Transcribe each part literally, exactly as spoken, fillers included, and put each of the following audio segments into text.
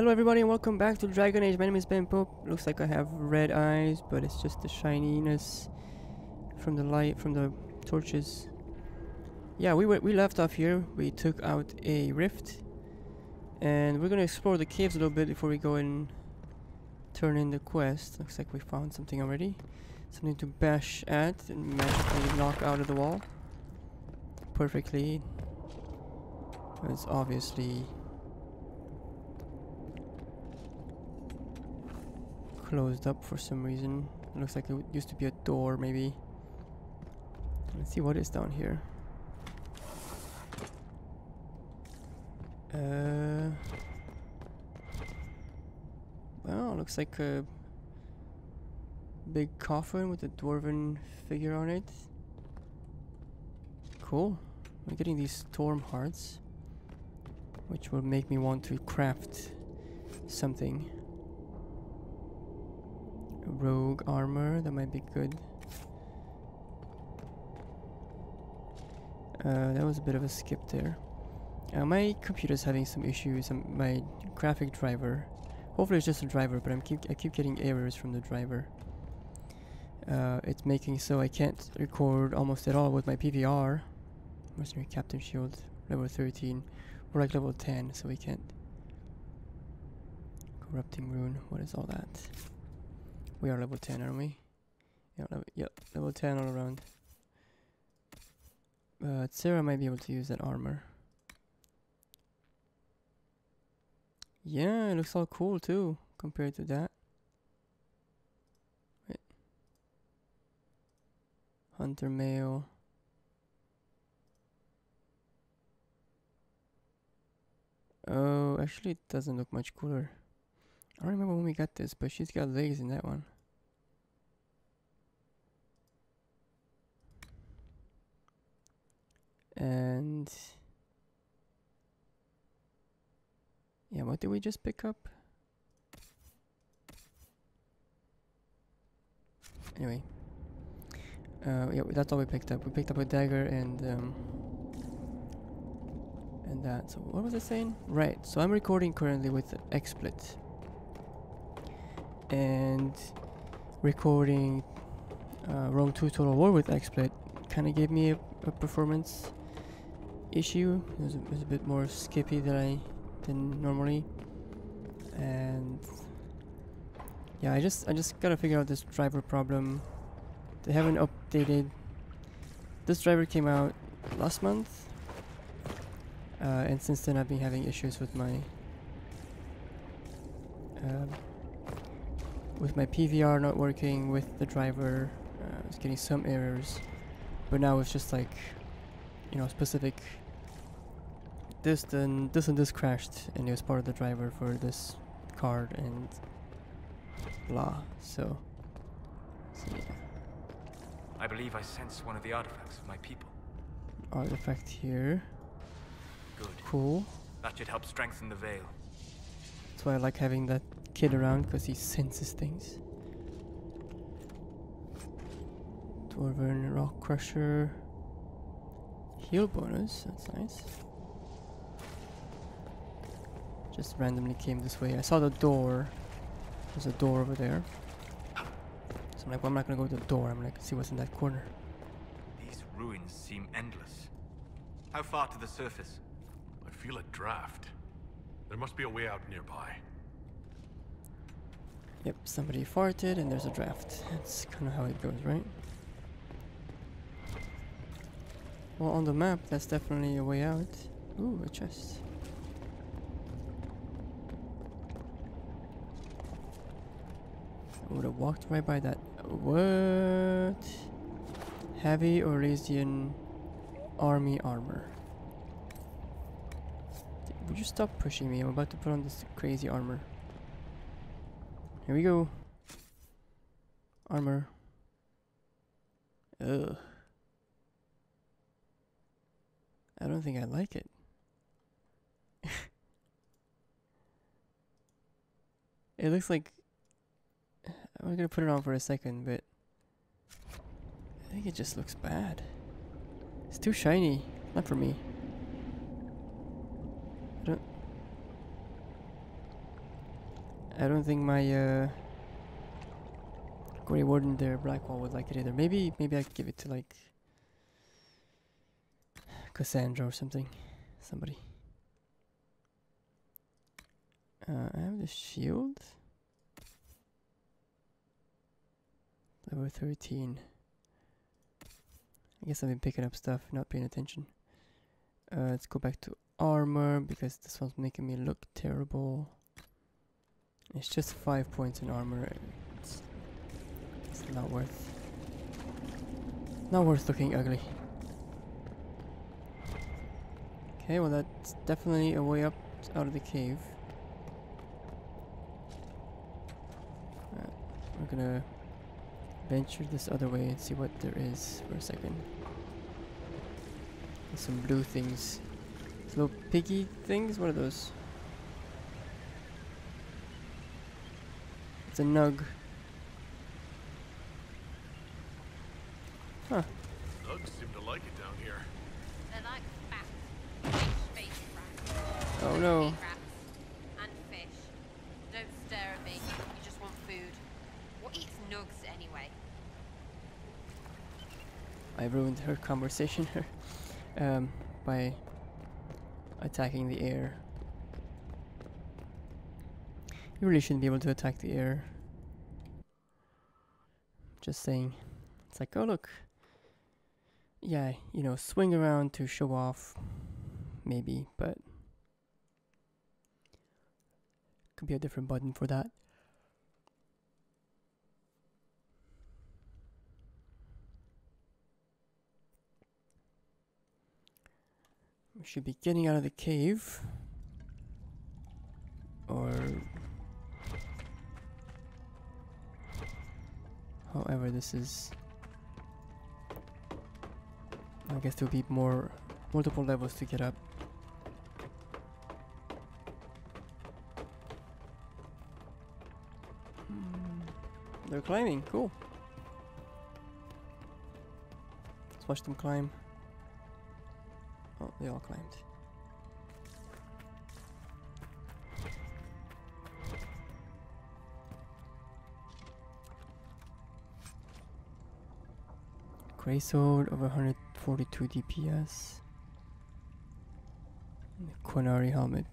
Hello everybody and welcome back to Dragon Age. My name is Ben Pope. Looks like I have red eyes, but it's just the shininess from the light, from the torches. Yeah, we were, we left off here. We took out a rift, and we're gonna explore the caves a little bit before we go and turn in the quest. Looks like we found something already, something to bash at and magically knock out of the wall. Perfectly. It's obviously closed up for some reason. It looks like it used to be a door, maybe. Let's see what is down here. Uh, well, looks like a big coffin with a dwarven figure on it. Cool. I'm getting these storm hearts, which will make me want to craft something. Rogue armor, that might be good. Uh, that was a bit of a skip there. Uh, my computer's having some issues. Um, my graphic driver. Hopefully it's just a driver, but I'm keep I keep getting errors from the driver. Uh, it's making so I can't record almost at all with my P V R, Mercenary Captain Shield, level thirteen, or like level ten, so we can't. Corrupting rune. What is all that? We are level ten, aren't we? Yeah, level, yep, level ten all around. Uh, Sarah might be able to use that armor. Yeah, it looks all cool too, compared to that. Wait. Hunter mail. Oh, actually it doesn't look much cooler. I don't remember when we got this, but she's got legs in that one. And yeah, what did we just pick up? Anyway, uh, yeah, that's all we picked up. We picked up a dagger and um, and that. So what was I saying? Right. So I'm recording currently with XSplit. And recording uh, Rome Two Total War with XSplit kind of gave me a, a performance issue. It was, a, it was a bit more skippy than I than normally, and yeah, I just I just gotta figure out this driver problem. They haven't updated. This driver came out last month, uh, and since then I've been having issues with my. Uh, With my P V R not working, with the driver, uh, I was getting some errors, but now it's just like, you know, specific. This and this and this crashed, and it was part of the driver for this card and blah. So, so yeah. I believe I sense one of the artifacts of my people. Artifact here. Good. Cool. That should help strengthen the veil. That's why I like having that kid around, because he senses things. Dwarven Rock Crusher. Heal bonus, that's nice. Just randomly came this way. I saw the door. There's a door over there. So I'm like, well, I'm not gonna go to the door, I'm gonna see what's in that corner. These ruins seem endless. How far to the surface? I feel a draft. There must be a way out nearby. Yep, somebody farted and there's a draft. That's kind of how it goes, right? Well, on the map, that's definitely a way out. Ooh, a chest. I would have walked right by that. What? Heavy Orisian army armor. Would you stop pushing me? I'm about to put on this crazy armor. Here we go. Armor. Ugh. I don't think I like it. It looks like I'm gonna put it on for a second, but I think it just looks bad. It's too shiny. Not for me. I don't I don't think my uh, Cory Warden there, Blackwall, would like it either. Maybe, maybe I could give it to like Cassandra or something, somebody. Uh, I have the shield. Level thirteen. I guess I've been picking up stuff, not paying attention. Uh, let's go back to armor, because this one's making me look terrible. It's just five points in armor. It's, it's not worth... Not worth looking ugly. Okay, well that's definitely a way up out of the cave. Uh, we're gonna... venture this other way and see what there is for a second. There's some blue things. Those little piggy things? What are those? It's a nug. Huh. Nugs seem to like it down here. They like fat, fish, fish rats. Oh no. And fish. Don't stare at me. You just want food. What eats nugs anyway? I ruined her conversation um, by attacking the air. You really shouldn't be able to attack the air. Just saying. It's like, oh look. Yeah, you know, swing around to show off. Maybe, but... could be a different button for that. We should be getting out of the cave, or however this is. I guess there'll be more multiple levels to get up. Mm. They're climbing, cool. Let's watch them climb. Oh, they all climbed. Greatsword over one hundred forty-two D P S. And the Qunari helmet.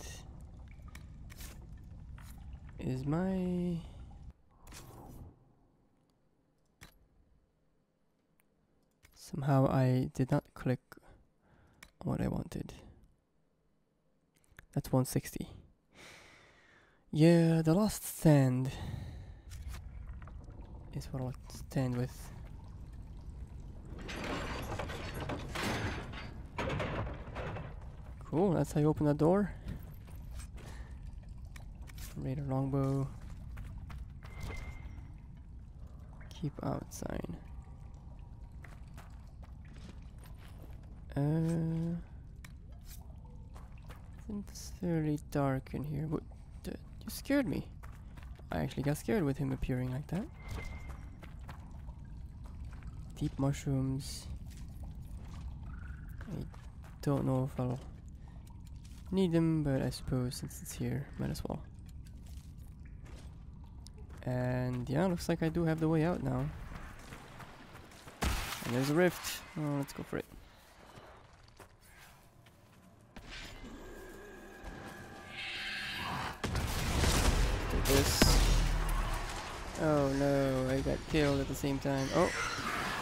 Is my... somehow I did not click what I wanted. That's one sixty. Yeah, the last stand is what I'll stand with. Cool, that's how you open that door. Raider longbow. Keep out sign. Uh, it's fairly dark in here. What? You scared me. I actually got scared with him appearing like that. Deep mushrooms. I don't know if I'll need them, but I suppose since it's here, might as well. And yeah, looks like I do have the way out now. And there's a rift. Oh, let's go for it. This. Oh no, I got killed at the same time. Oh,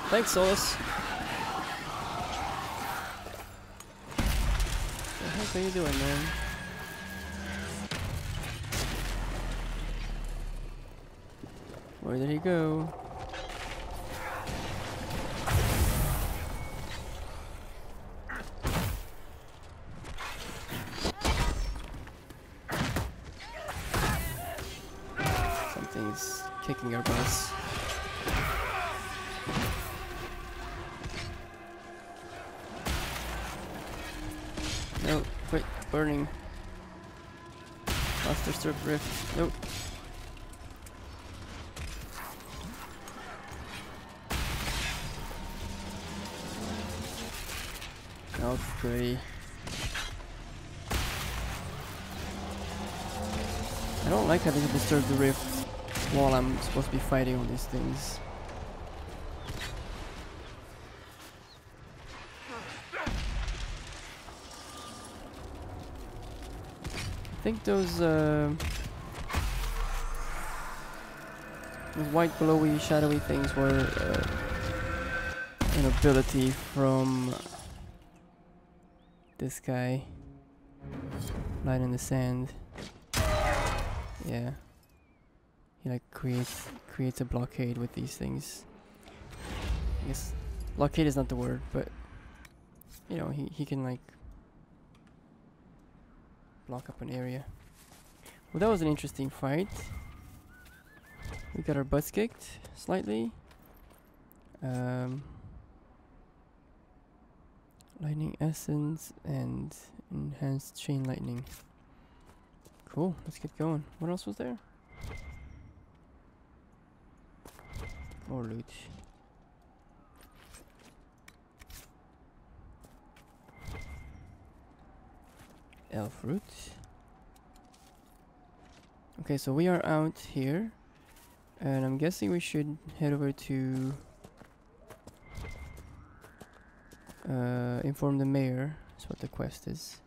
thanks, Solace. What the heck are you doing, man? Where did he go? Kicking our bus. No, quit burning. Master Serp Rift. Nope. Not pretty. I don't like having to disturb the rift while I'm supposed to be fighting all these things. I think those uh, those white glowy shadowy things were uh, an ability from this guy. Light in the sand. Yeah. He like creates creates a blockade with these things. I guess blockade is not the word, but you know, he, he can like block up an area. Well, that was an interesting fight. We got our butts kicked slightly. Um Lightning essence and enhanced chain lightning. Cool, let's get going. What else was there? More loot. Elf root. Okay, so we are out here, and I'm guessing we should head over to Uh, inform the mayor. That's what the quest is.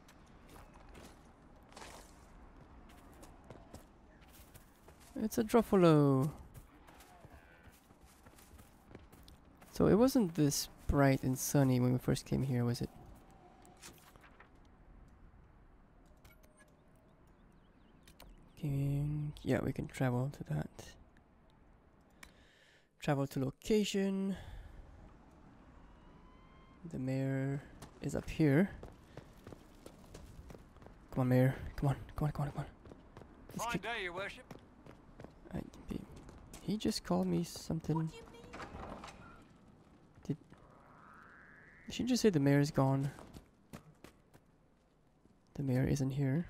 It's a Druffalo. So it wasn't this bright and sunny when we first came here, was it? Can, yeah, we can travel to that. Travel to location. The mayor is up here. Come on, mayor. Come on, come on, come on, come on. Fine day, your worship. I, he just called me something. Did she just say the mayor is gone? The mayor isn't here.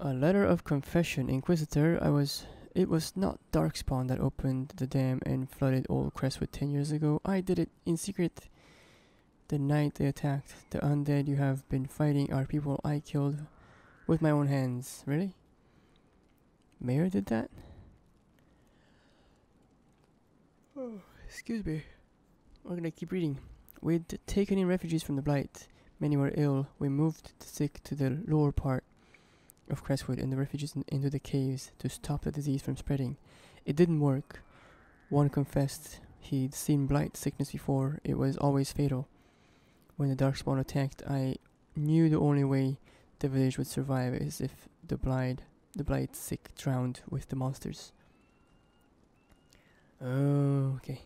A letter of confession, Inquisitor. I was. It was not Darkspawn that opened the dam and flooded old Crestwood ten years ago. I did it in secret. The night they attacked, the undead you have been fighting are people I killed with my own hands. Really? Mayor did that? Oh, excuse me. We're gonna keep reading. We'd taken in refugees from the Blight. Many were ill. We moved the sick to the lower part of Crestwood and the refugees in into the caves to stop the disease from spreading. It didn't work. One confessed he'd seen blight sickness before. It was always fatal. When the Darkspawn attacked, I knew the only way the village would survive is if the blight, the blight sick drowned with the monsters. Oh, okay.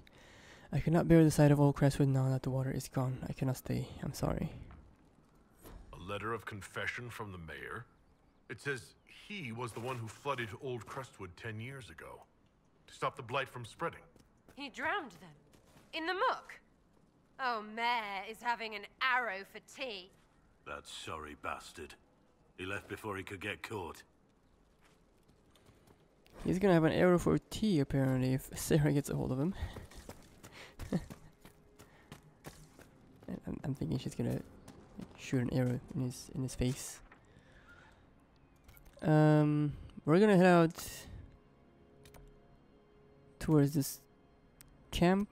I cannot bear the sight of old Crestwood now that the water is gone. I cannot stay. I'm sorry. A letter of confession from the mayor? It says he was the one who flooded old Crestwood ten years ago to stop the blight from spreading. He drowned them in the muck. Oh, Mayor is having an arrow for tea. That sorry bastard. He left before he could get caught. He's gonna have an arrow for tea apparently if Sarah gets a hold of him. I'm, I'm thinking she's gonna shoot an arrow in his in his face. Um, we're gonna head out towards this camp,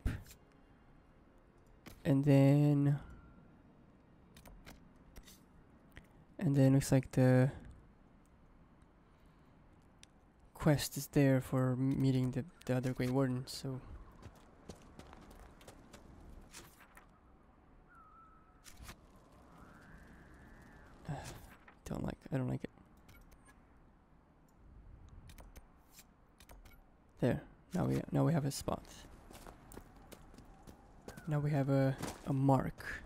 and then, and then looks like the quest is there for meeting the, the other Great Warden, so. Uh, don't like, I don't like it. There. Now we now we have a spot. Now we have a a mark.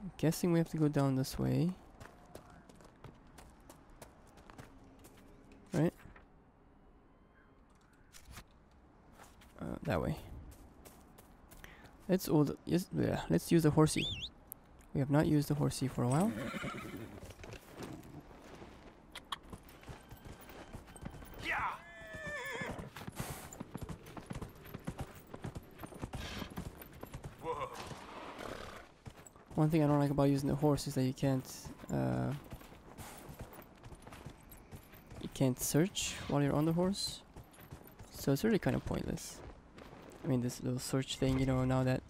I'm guessing we have to go down this way. Right? Uh, that way. Let's old yes yeah, let's use the horsey. We have not used the horsey for a while. One thing I don't like about using the horse is that you can't uh, you can't search while you're on the horse, so it's really kind of pointless. I mean, this little search thing, you know, now that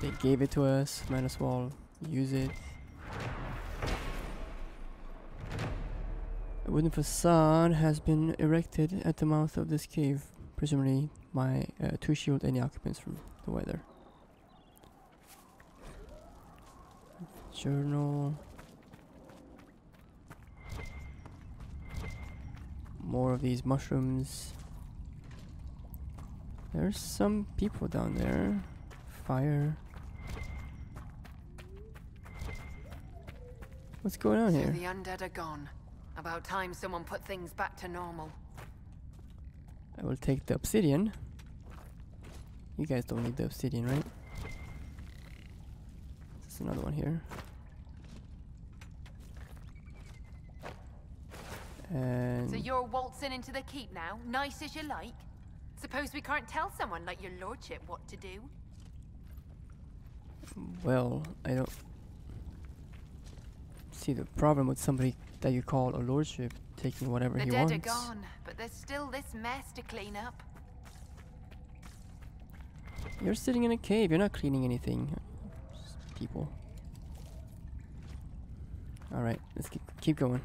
they gave it to us, might as well use it. A wooden facade has been erected at the mouth of this cave, presumably my uh, to shield any occupants from the weather. Journal. More of these mushrooms. There's some people down there. Fire. What's going on here? So the undead are gone. About time someone put things back to normal. I will take the obsidian. You guys don't need the obsidian, right? There's another one here. And so you're waltzing into the keep now, nice as you like. Suppose we can't tell someone like your lordship what to do. Well, I don't see the problem with somebody that you call a lordship taking whatever he wants. The dead are gone, but there's still this mess to clean up. You're sitting in a cave, you're not cleaning anything. Just people. Alright, let's keep, keep going.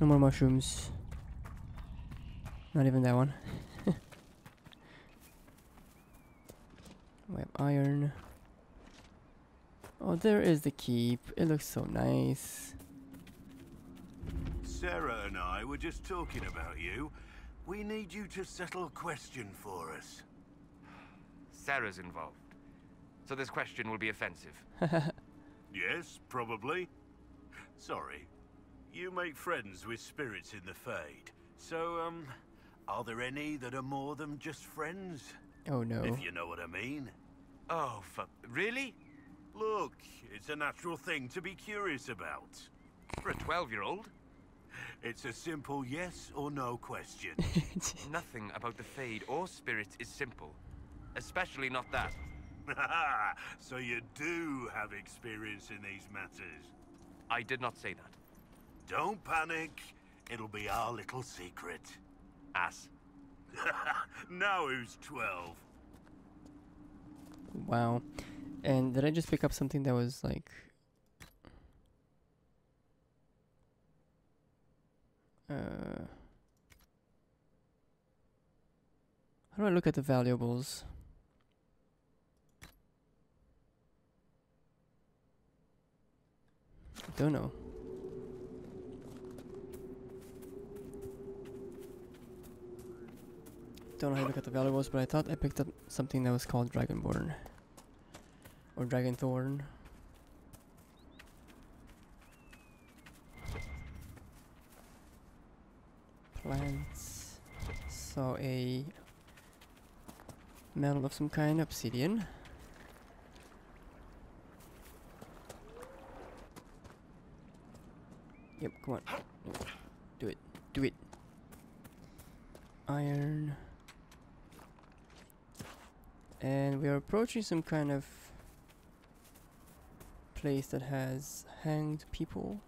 No more mushrooms. Not even that one. We have iron. Oh, there is the keep. It looks so nice. Sarah and I were just talking about you. We need you to settle a question for us. Sarah's involved, so this question will be offensive. Yes, probably. Sorry. You make friends with spirits in the Fade. So, um, are there any that are more than just friends? Oh, no. If you know what I mean. Oh, for really? Look, it's a natural thing to be curious about. For a twelve-year-old? It's a simple yes or no question. Nothing about the Fade or spirits is simple. Especially not that. So you do have experience in these matters. I did not say that. Don't panic. It'll be our little secret. Ass. Now who's twelve? Wow. And did I just pick up something that was like... Uh, how do I look at the valuables? I don't know. Don't know how to look at the valuables, but I thought I picked up something that was called Dragonborn. Or Dragonthorn. Plants. Saw a metal of some kind, obsidian. Yep, come on. Do it. Do it. Iron. And we are approaching some kind of place that has hanged people.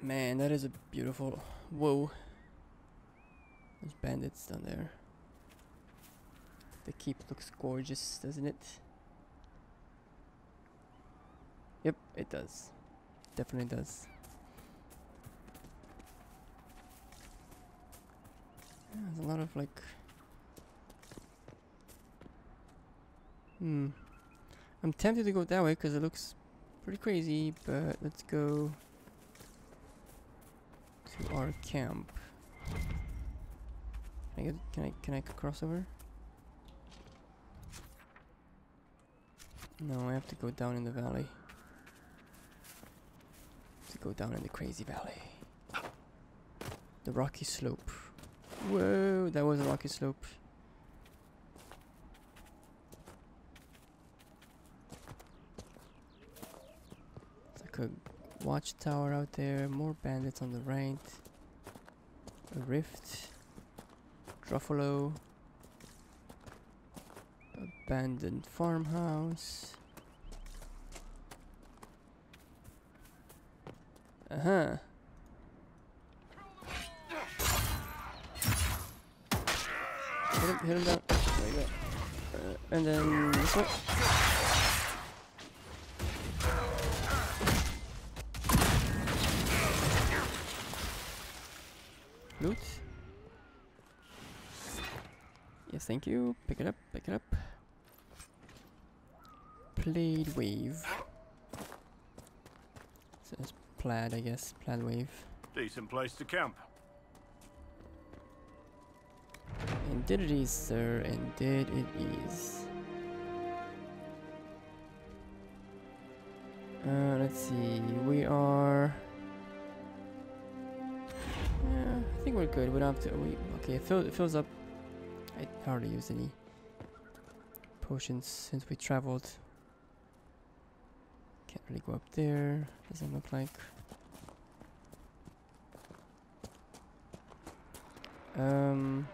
Man, that is a beautiful... Whoa. There's bandits down there. The keep looks gorgeous, doesn't it? Yep, it does. Definitely does. Yeah, there's a lot of like... Hmm. I'm tempted to go that way because it looks pretty crazy, but let's go to our camp. Can I get, can I can I cross over? No, I have to go down in the valley. To go down in the crazy valley. The rocky slope. Whoa, that was a rocky slope. A watchtower out there, more bandits on the right, a rift, Druffalo, a abandoned farmhouse. Uh-huh. Hit him, hit him down. There you go. Uh, and then this one. Loot. Yes, thank you. Pick it up, pick it up. Plaid wave. So it's plaid, I guess. Plaid wave. Decent place to camp. Indeed it is, sir. Indeed it is. Uh, let's see. We are. Yeah, I think we're good. We don't have to. We okay. It, fill, it fills up. I hardly used any potions since we traveled. Can't really go up there. Doesn't look like. Um.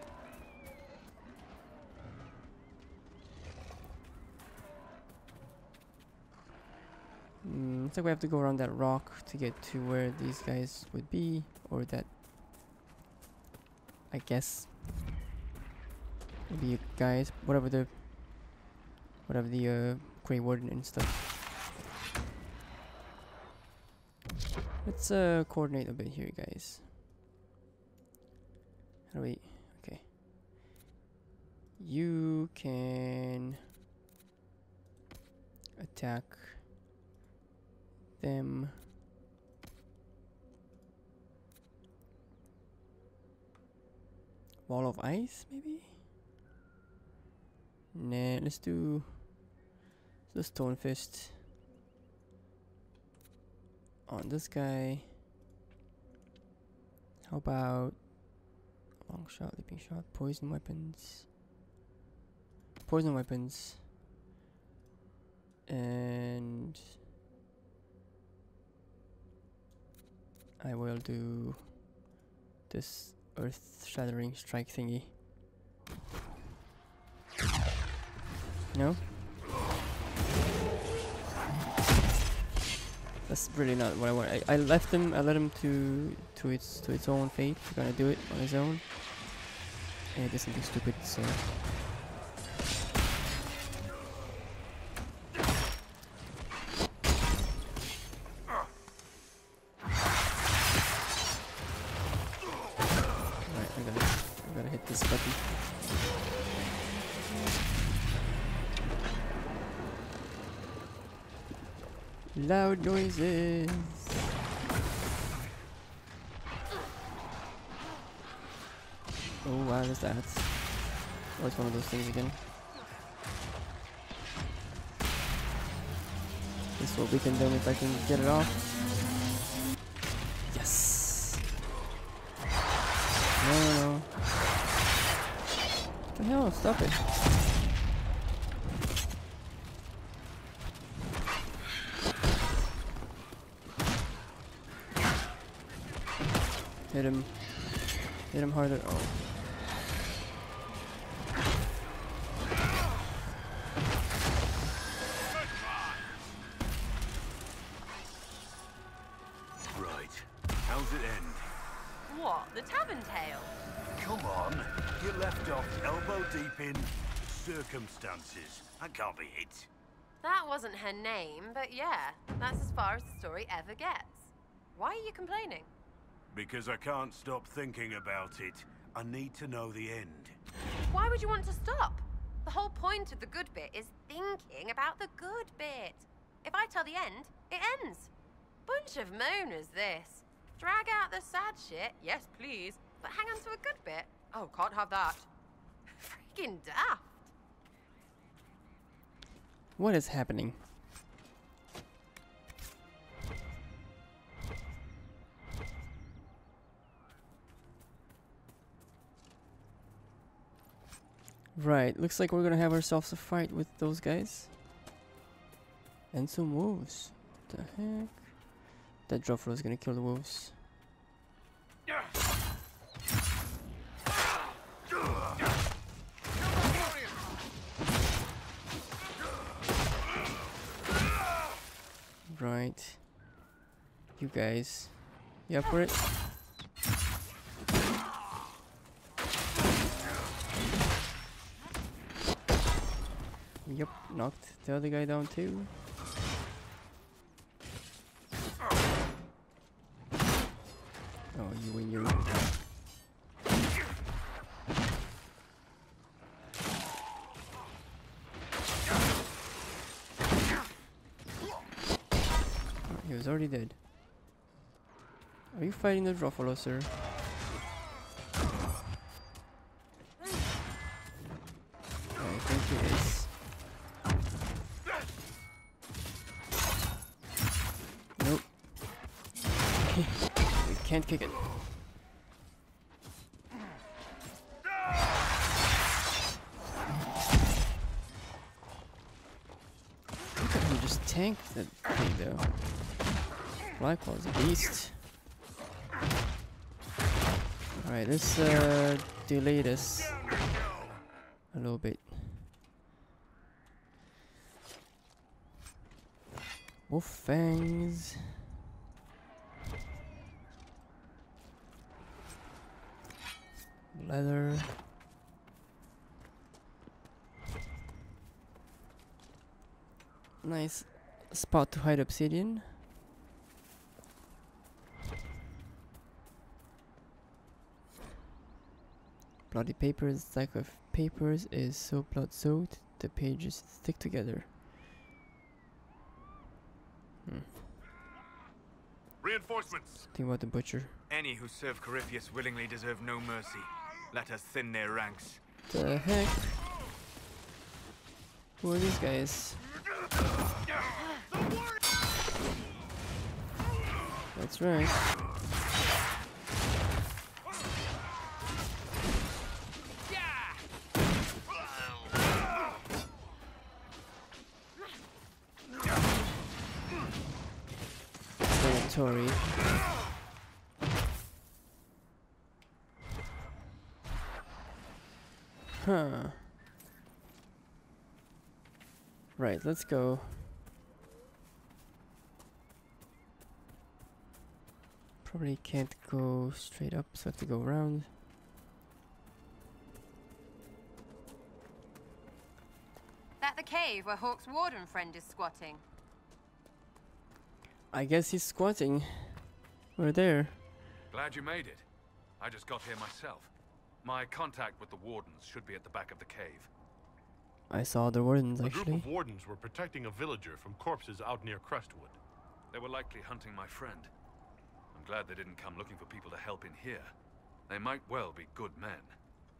Mm, looks like we have to go around that rock to get to where these guys would be, or that, I guess, the guys, whatever the, whatever the uh, Grey Warden and stuff. Let's uh, coordinate a bit here, guys. How do we? Okay. You can attack them. Wall of Ice, maybe? Nah, let's do the Stone Fist on this guy. How about long shot, leaping shot, poison weapons, poison weapons, and I will do this earth-shattering strike thingy. No? That's really not what I want. I, I left him, I let him to to its to its own fate. He's gonna do it on his own. And it did something stupid, so loud noises. Oh, wow, there's that. Oh, it's one of those things again. This is what we can do if I can get it off. Yes! No, no, no. What the hell? Stop it. Hit him. Hit him harder. Oh. Right. How's it end? What? The tavern tale? Come on. You left off elbow deep in circumstances. That can't be it. That wasn't her name, but yeah. That's as far as the story ever gets. Why are you complaining? Because I can't stop thinking about it. I need to know the end. Why would you want to stop? The whole point of the good bit is thinking about the good bit. If I tell the end, it ends. Bunch of moaners, this. Drag out the sad shit, yes please, but hang on to a good bit. Oh, can't have that. Freaking daft. What is happening? Right, looks like we're gonna have ourselves a fight with those guys. And some wolves. What the heck? That Druffalo is gonna kill the wolves. Right. You guys. You up for it? Yep, knocked the other guy down too. Oh, you win your room. He was already dead. Are you fighting the Druffalo, sir? I think he is. Can't kick it. Look at him just tank that thing though. Blackwall is a beast. Alright, let's uh, delay this a little bit. Wolf fangs. Leather. Nice spot to hide obsidian. Bloody papers, stack of papers is so blood soaked, the pages stick together. Hmm. Reinforcements. Think about the butcher. Any who serve Corypheus willingly deserve no mercy. Let us thin their ranks. The heck? Who are these guys? That's right. Territory. Huh. Right, let's go. Probably can't go straight up, so I have to go around. That the cave where Hawk's warden friend is squatting. I guess he's squatting. We're there. Glad you made it. I just got here myself. My contact with the wardens should be at the back of the cave. I saw the wardens actually. A group of wardens were protecting a villager from corpses out near Crestwood. They were likely hunting my friend. I'm glad they didn't come looking for people to help in here. They might well be good men,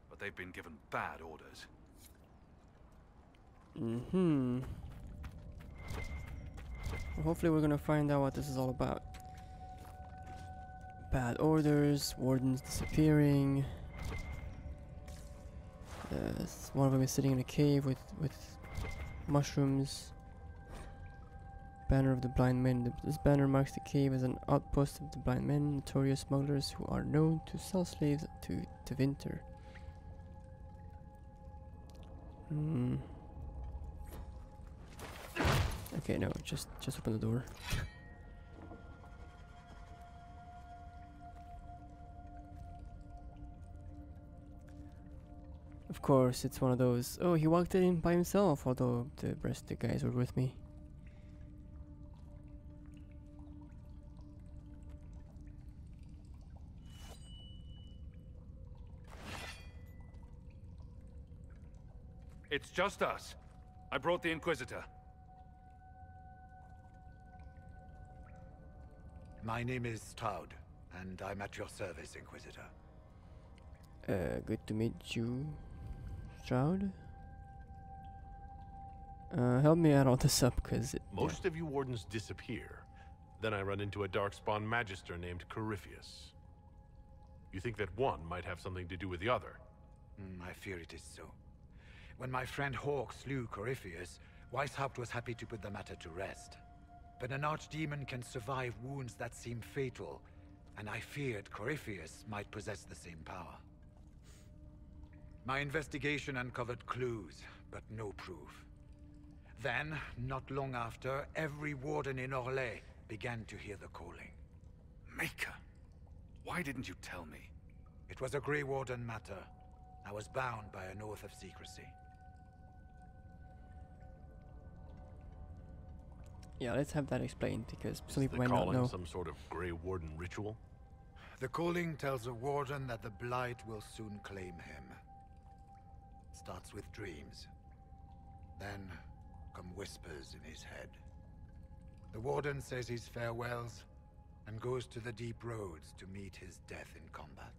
but they've been given bad orders. Mm-hmm. Well, hopefully we're gonna find out what this is all about. Bad orders, wardens disappearing. Uh, one of them is sitting in a cave with with mushrooms. Banner of the blind men. The, this banner marks the cave as an outpost of the blind men, notorious smugglers who are known to sell slaves to Tevinter. Hmm. Okay, no, just just open the door. Of course, it's one of those. Oh, he walked in by himself, although the rest of the guys were with me. It's just us. I brought the Inquisitor. My name is Stroud, and I'm at your service, Inquisitor. Uh, good to meet you. Stroud? Uh, help me out all this up, cause... It, Most yeah. of you wardens disappear. Then I run into a Darkspawn magister named Corypheus. You think that one might have something to do with the other? Mm, I fear it is so. When my friend Hawk slew Corypheus, Weishaupt was happy to put the matter to rest. But an archdemon can survive wounds that seem fatal, and I feared Corypheus might possess the same power. My investigation uncovered clues, but no proof. Then, not long after, every warden in Orlais began to hear the calling. Maker! Why didn't you tell me? It was a Grey Warden matter. I was bound by an oath of secrecy. Yeah, let's have that explained, because some people might not know. Is the calling some sort of Grey Warden ritual? The calling tells the Warden that the Blight will soon claim him. Starts with dreams. Then come whispers in his head. The Warden says his farewells and goes to the deep roads to meet his death in combat.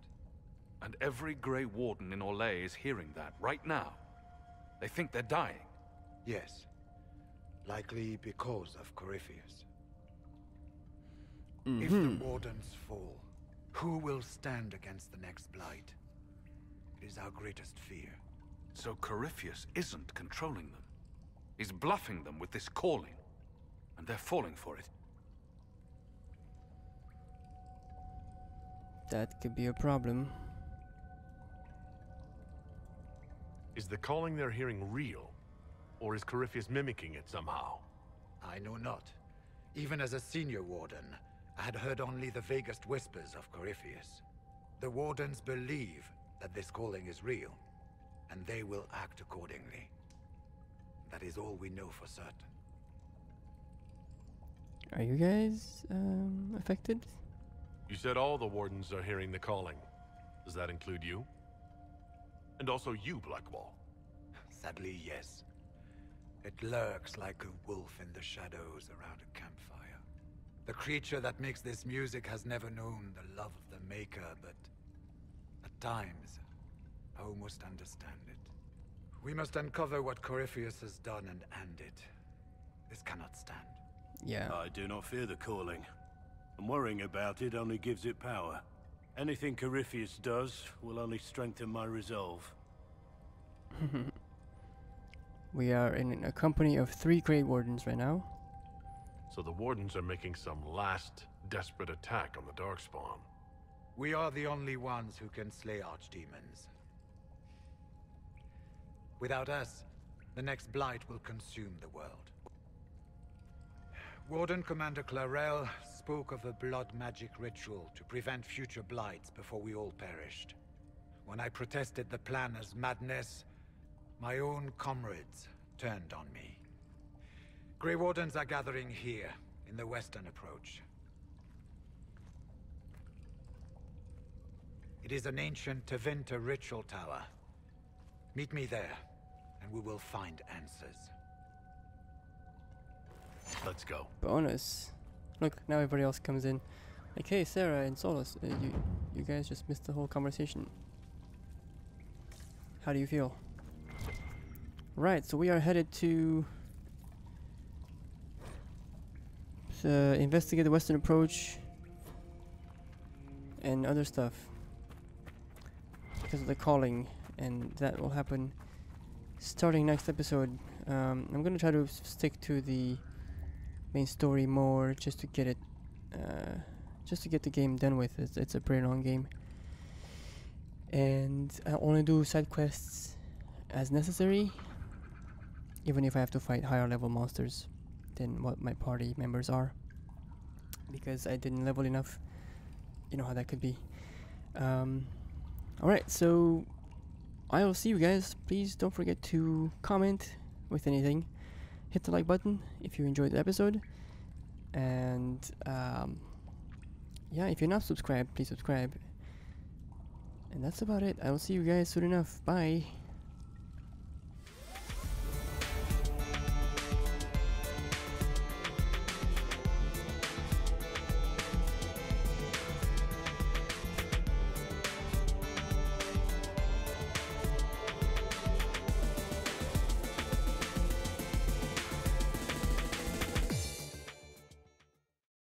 And every Grey Warden in Orlais is hearing that right now. They think they're dying. Yes. Likely because of Corypheus. Mm-hmm. If the Wardens fall, who will stand against the next Blight? It is our greatest fear. So Corypheus isn't controlling them. He's bluffing them with this calling. And they're falling for it. That could be a problem. Is the calling they're hearing real? Or is Corypheus mimicking it somehow? I know not. Even as a senior warden, I had heard only the vaguest whispers of Corypheus. The wardens believe that this calling is real, and they will act accordingly. That is all we know for certain. Are you guys um, affected? You said all the wardens are hearing the calling. Does that include you? And also you, Blackwall. Sadly, yes. It lurks like a wolf in the shadows around a campfire. The creature that makes this music has never known the love of the Maker, but at times, I almost understand it. We must uncover what Corypheus has done and end it. This cannot stand. Yeah. I do not fear the calling. And worrying about it only gives it power. Anything Corypheus does will only strengthen my resolve. We are in a company of three Grey Wardens right now. So the Wardens are making some last desperate attack on the Darkspawn. We are the only ones who can slay archdemons. Without us, the next Blight will consume the world. Warden Commander Clarel spoke of a blood magic ritual to prevent future Blights before we all perished. When I protested the plan as madness, my own comrades turned on me. Grey Wardens are gathering here, in the Western approach. It is an ancient Tevinter ritual tower. Meet me there, and we will find answers. Let's go. Bonus. Look, now everybody else comes in. Like, hey, Sarah and Solace, uh, you, you guys just missed the whole conversation. How do you feel? Right, so we are headed to uh, investigate the Western approach and other stuff because of the calling, and that will happen starting next episode. Um, I'm gonna try to stick to the main story more just to get it, uh, just to get the game done with. It's, it's a pretty long game, and I only do side quests as necessary. Even if I have to fight higher level monsters than what my party members are, because I didn't level enough. You know how that could be. Um, Alright, so I will see you guys. Please don't forget to comment with anything. Hit the like button if you enjoyed the episode. And um, yeah, if you're not subscribed, please subscribe. And that's about it. I will see you guys soon enough. Bye.